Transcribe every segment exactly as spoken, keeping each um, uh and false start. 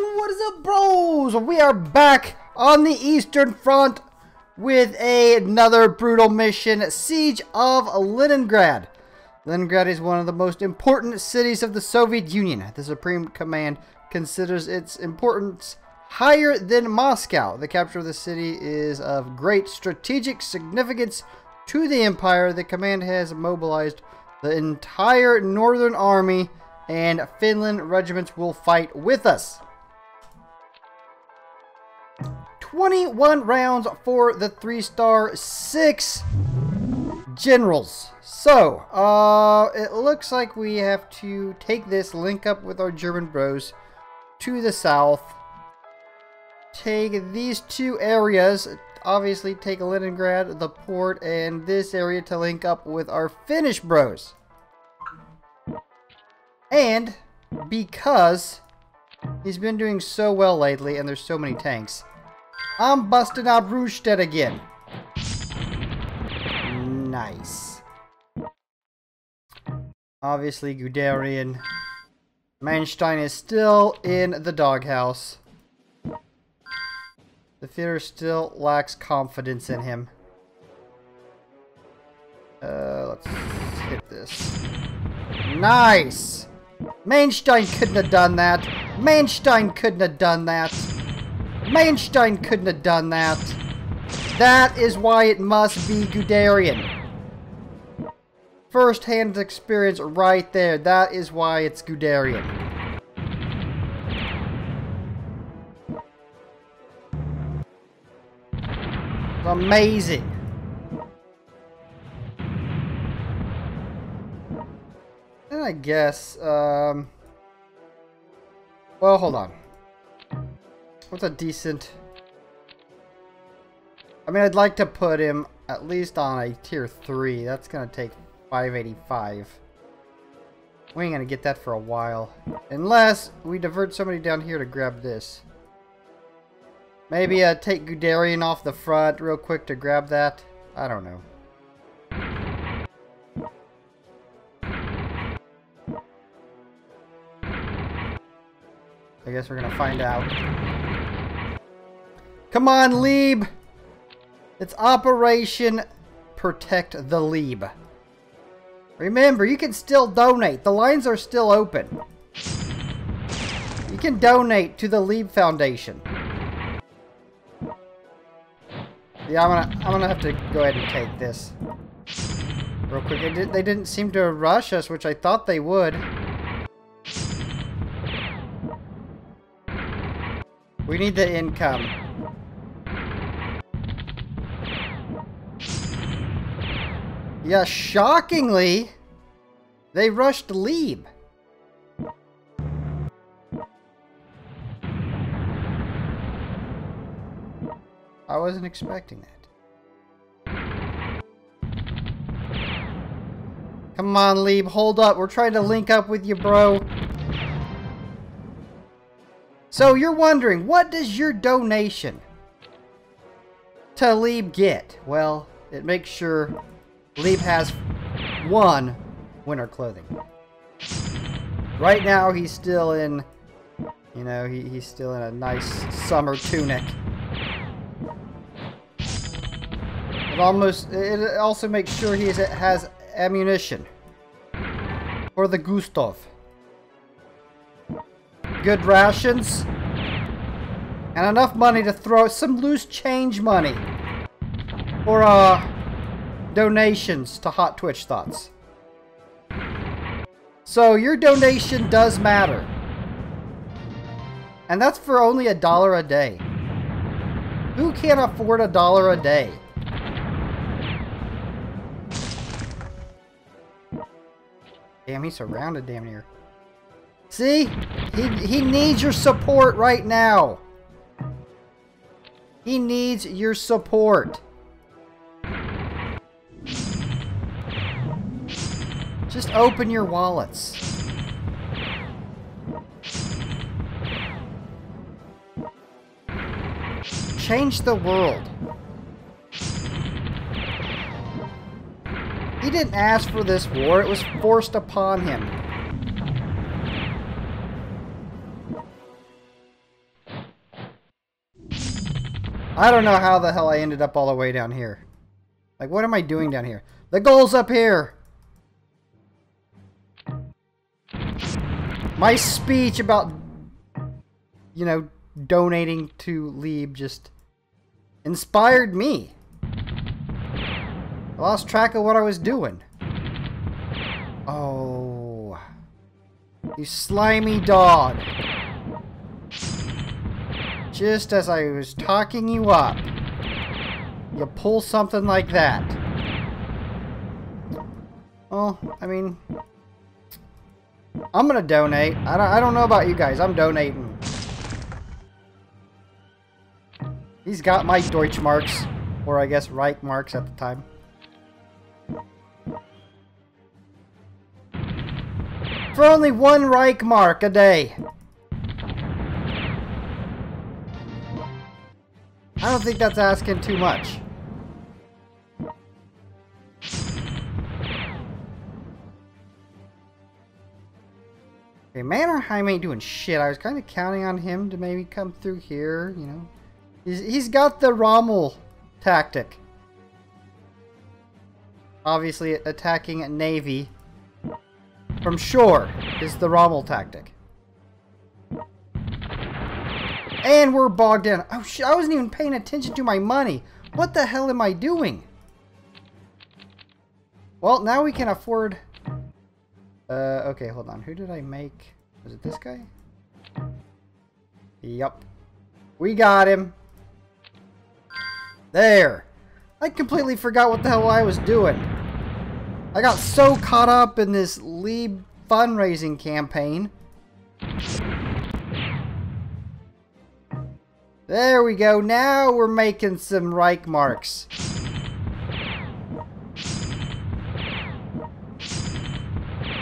What is up, bros? We are back on the Eastern Front with a, another brutal mission, Siege of Leningrad. Leningrad is one of the most important cities of the Soviet Union. The Supreme Command considers its importance higher than Moscow. The capture of the city is of great strategic significance to the empire. The command has mobilized the entire Northern Army, and Finland regiments will fight with us. twenty-one rounds for the three-star, six generals. So, uh, it looks like we have to take this, link up with our German bros to the south. Take these two areas, obviously take Leningrad, the port, and this area to link up with our Finnish bros. And because he's been doing so well lately and there's so many tanks, I'm busting out Rundstedt again. Nice. Obviously Guderian. Manstein is still in the doghouse. The Führer still lacks confidence in him. Uh, let's hit this. Nice! Manstein couldn't have done that. Manstein couldn't have done that. Manstein couldn't have done that. That is why it must be Guderian. First-hand experience right there. That is why it's Guderian. It's amazing. And I guess, um... well, hold on. What's a decent... I mean, I'd like to put him at least on a tier three. That's going to take five eighty-five. We ain't going to get that for a while. Unless we divert somebody down here to grab this. Maybe uh, take Guderian off the front real quick to grab that. I don't know. I guess we're gonna find out. Come on, Leeb! It's Operation Protect the Leeb. Remember, you can still donate. The lines are still open. You can donate to the Leeb Foundation. Yeah, I'm gonna, I'm gonna have to go ahead and take this. Real quick, they, did, they didn't seem to rush us, which I thought they would. We need the income. Yeah, shockingly, they rushed Leeb. I wasn't expecting that. Come on, Leeb, hold up. We're trying to link up with you, bro. So you're wondering, what does your donation to Leeb get? Well, it makes sure Leeb has one winter clothing. Right now, he's still in, you know, he, he's still in a nice summer tunic. It almost, it also makes sure he has ammunition for the Gustav. Good rations and enough money to throw some loose change money for uh donations to Hot Twitch Thoughts. So your donation does matter, and that's for only a dollar a day. Who can't afford a dollar a day? Damn, he's surrounded damn near. See? He, he needs your support right now. He needs your support. Just open your wallets. Change the world. He didn't ask for this war. It was forced upon him. I don't know how the hell I ended up all the way down here. Like, what am I doing down here? The goal's up here! My speech about, you know, donating to Leeb just inspired me. I lost track of what I was doing. Oh. You slimy dog. Just as I was talking you up, you pull something like that. Well, I mean, I'm gonna donate. I don't, I don't know about you guys. I'm donating. He's got my Deutschmarks, or I guess Reichmarks at the time. For only one Reichmark a day. I don't think that's asking too much. Okay, Mannerheim ain't doing shit. I was kind of counting on him to maybe come through here, you know. He's, he's got the Rommel tactic. Obviously, attacking a navy from shore is the Rommel tactic. And we're bogged in. Oh shit, I wasn't even paying attention to my money. What the hell am I doing? Well, now we can afford... Uh, okay, hold on. Who did I make? Was it this guy? Yup. We got him. There. I completely forgot what the hell I was doing. I got so caught up in this Leeb fundraising campaign. There we go. Now we're making some Reichmarks.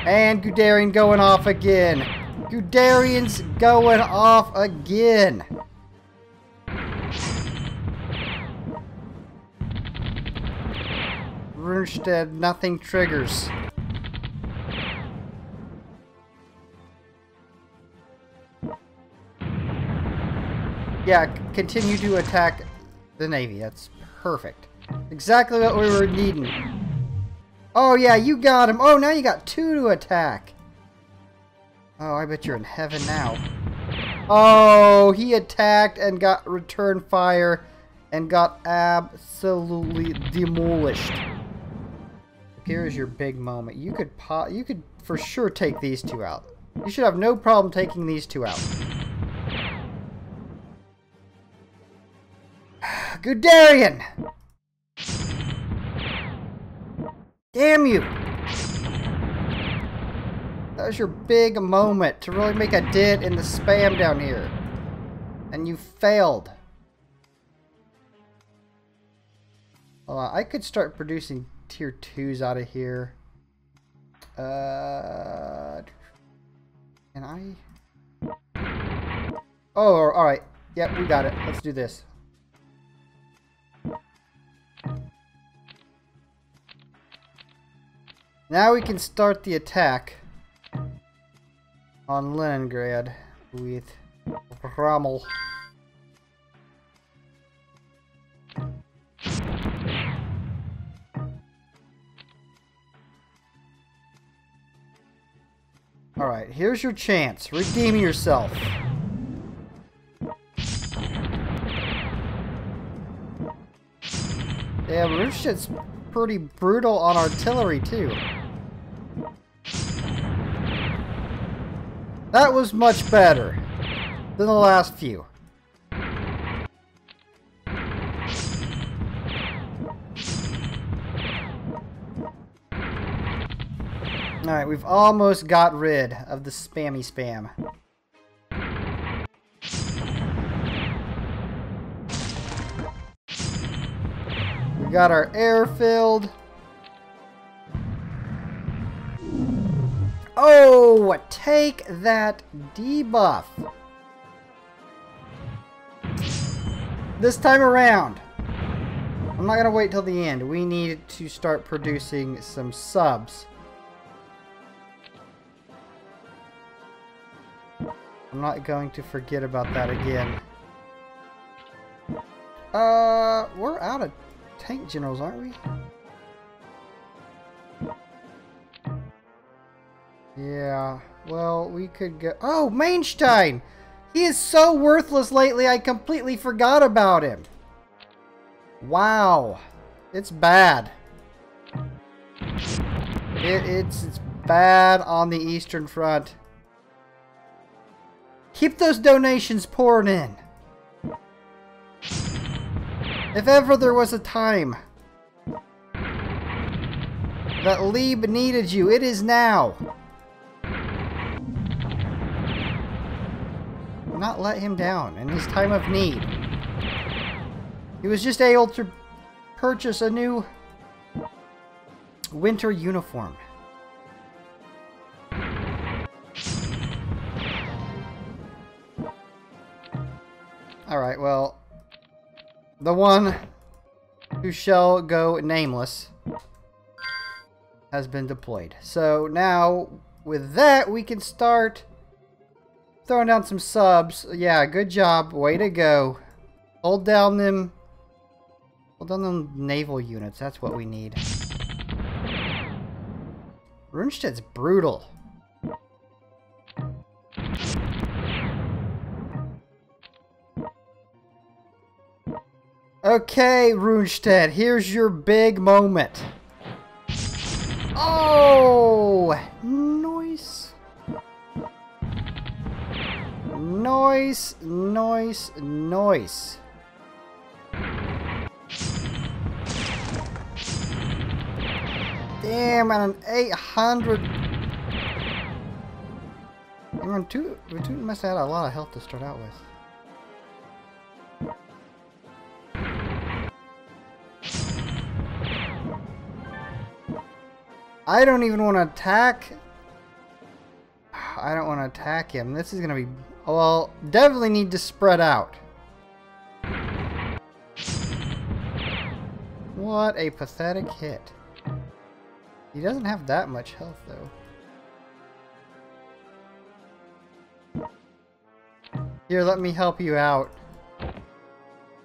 And Guderian going off again. Guderian's going off again. Rundstedt, nothing triggers. Yeah, continue to attack the navy. That's perfect. Exactly what we were needing. Oh yeah, you got him. Oh, now you got two to attack. Oh, I bet you're in heaven now. Oh, he attacked and got return fire and got absolutely demolished. Here is your big moment. You could po- you could for sure take these two out. You should have no problem taking these two out. Guderian! Damn you! That was your big moment to really make a dent in the spam down here. And you failed. Uh, I could start producing tier twos out of here. Uh, can I? Oh, alright. Yep, we got it. Let's do this. Now we can start the attack on Leningrad with Rommel. Alright, here's your chance. Redeem yourself. Yeah, Rundstedt's pretty brutal on artillery, too. That was much better than the last few. Alright, we've almost got rid of the spammy spam. We got our air filled. Oh, take that debuff. This time around, I'm not going to wait till the end. We need to start producing some subs. I'm not going to forget about that again. Uh, we're out of tank generals, aren't we? Yeah, well, we could go... Oh, Manstein! He is so worthless lately, I completely forgot about him. Wow. It's bad. It, it's, it's bad on the Eastern Front. Keep those donations pouring in. If ever there was a time that Leeb needed you, it is now. Not let him down in his time of need. He was just able to purchase a new winter uniform. Alright, well, the one who shall go nameless has been deployed. So now, with that, we can start throwing down some subs. Yeah, good job. Way to go. Hold down them... Hold down them naval units. That's what we need. Rundstedt's brutal. Okay, Rundstedt. Here's your big moment. Oh! Nice. Nice, nice, nice. Damn, and an eight hundred. Damn, two, we two must have had a lot of health to start out with. I don't even want to attack. I don't want to attack him. This is going to be... Well, definitely need to spread out. What a pathetic hit. He doesn't have that much health, though. Here, let me help you out,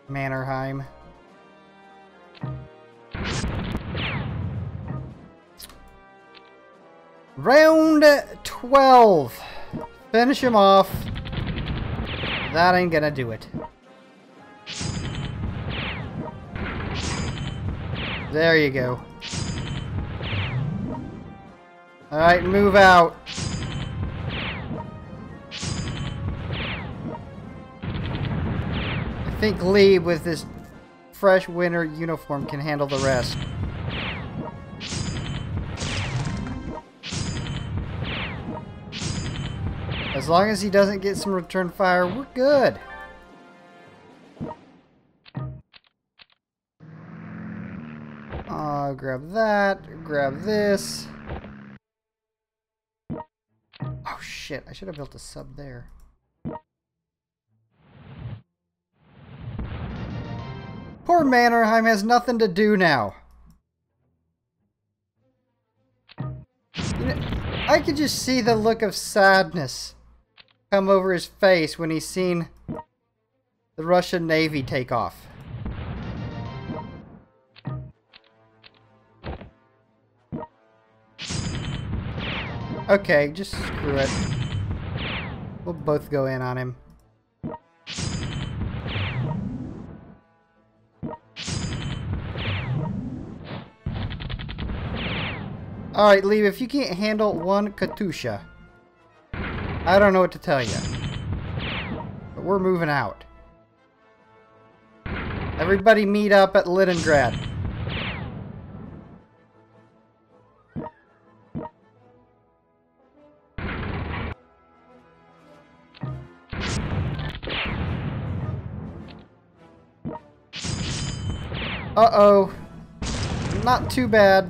Mannerheim. Round twelve. Finish him off. That ain't gonna do it. There you go. Alright, move out. I think Leeb with this fresh winter uniform can handle the rest. As long as he doesn't get some return fire, we're good. Uh, grab that. Grab this. Oh shit, I should have built a sub there. Poor Mannerheim has nothing to do now. You know, I could just see the look of sadness come over his face when he's seen the Russian Navy take off. Okay, just screw it. We'll both go in on him. Alright, Leeb, if you can't handle one Katyusha, I don't know what to tell you, but we're moving out. Everybody meet up at Leningrad. Uh-oh. Not too bad.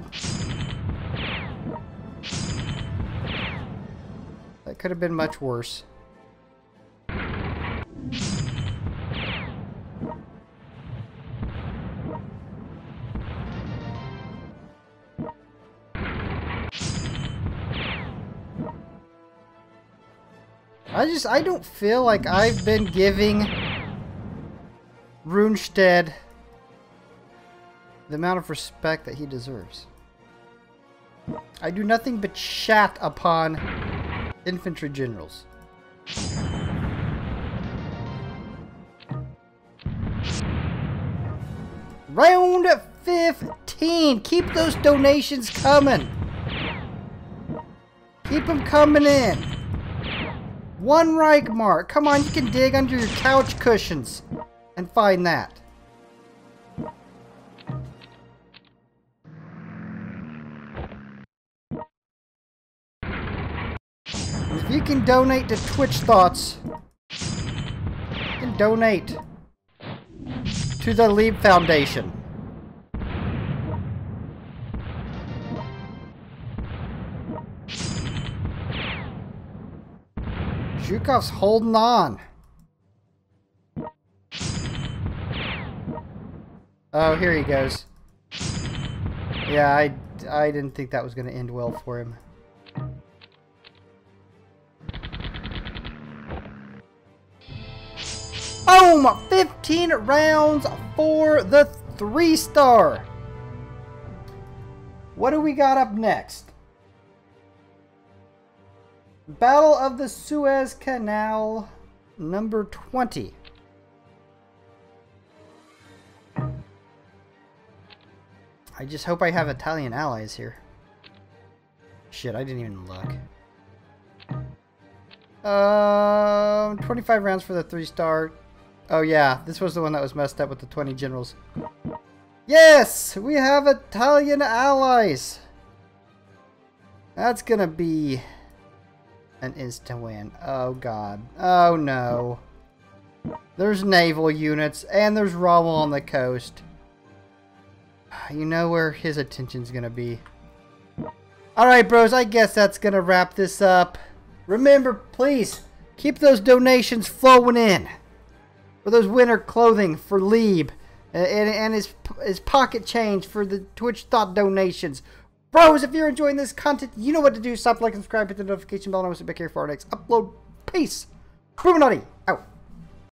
That could have been much worse. I just, I don't feel like I've been giving Rundstedt the amount of respect that he deserves. I do nothing but chat upon infantry generals. Round fifteen! Keep those donations coming! Keep them coming in! One Reichmark! Come on, you can dig under your couch cushions and find that. If you can donate to Twitch Thoughts, you can donate to the Leeb Foundation. Zhukov's holding on. Oh, here he goes. Yeah, I, I didn't think that was going to end well for him. Boom! fifteen rounds for the three star. What do we got up next? Battle of the Suez Canal number twenty. I just hope I have Italian allies here. Shit, I didn't even look. Um, uh, twenty-five rounds for the three star. Oh yeah, this was the one that was messed up with the twenty generals. Yes! We have Italian allies! That's gonna be an instant win. Oh god. Oh no. There's naval units, and there's Rommel on the coast. You know where his attention's gonna be. Alright bros, I guess that's gonna wrap this up. Remember, please, keep those donations flowing in. For those winter clothing for Leeb, and, and his, his pocket change for the Twitch Thought donations. Bros, if you're enjoying this content, you know what to do. Stop, like, subscribe, hit the notification bell, and I'll see you back here for our next upload. Peace. Bruchminati, out.